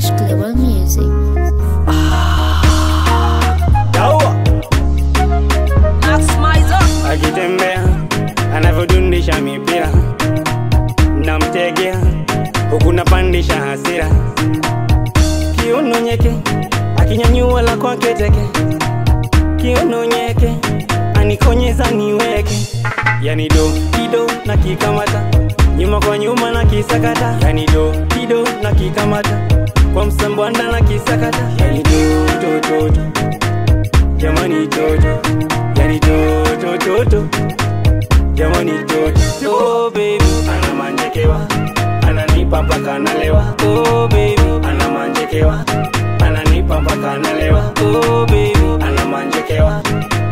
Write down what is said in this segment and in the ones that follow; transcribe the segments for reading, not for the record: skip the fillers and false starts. /global music. That's my zone. I get in there, I never do this. I'm here. Namtegea, hukuna pandisha hasira. Kiuno nyeke, akinyanyua la kwake teke. Kiuno nyeke, anikonyeza niweke. Yani do, kido na kikamata, nyuma kwa nyuma na kisakata. Yani do, kido na kikamata, kwa msambwanda na kisakata. Yani do, to, to, to, jamani to, to. Yani do, to, to, to, jamani to, to. Oh baby, ana manjekewa, ananipa mpaka nalewa. Oh baby, ana manjekewa, ananipa mpaka nalewa. Oh baby, ana manjekewa,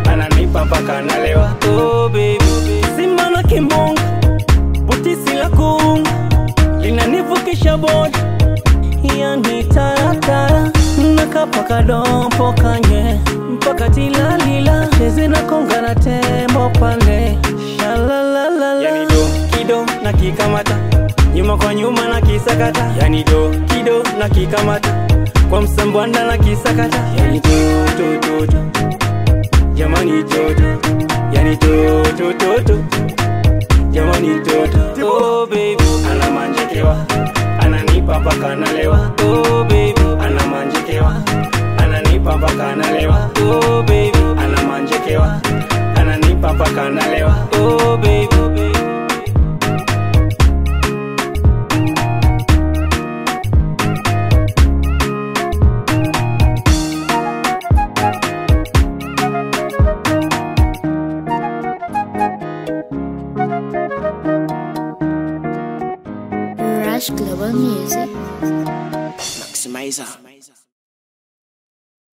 ananipa mpaka nalewa. Oh baby, simba na kimbonga, buti sila kuunga, linanivukisha boda, yani taratara. Nakapaka dompo kanye, mpaka tilalila, cheze na konga na tembo pale. Yani do, kido na kikamata, nyuma kwa nyuma na kisakata. Yani do, kido na kikamata, kwa msambwanda na kisakata. Yani do, to, to, to, jamani to, to. Yani do, to, to, to, jamani to, to. Oh baby, ana manjekewa, ananipa mpaka nalewa. Oh baby, ana manjekewa, ananipa mpaka nalewa. Oh baby, ana manjekewa, ananipa mpaka nalewa. Oh baby. Global music maximizer.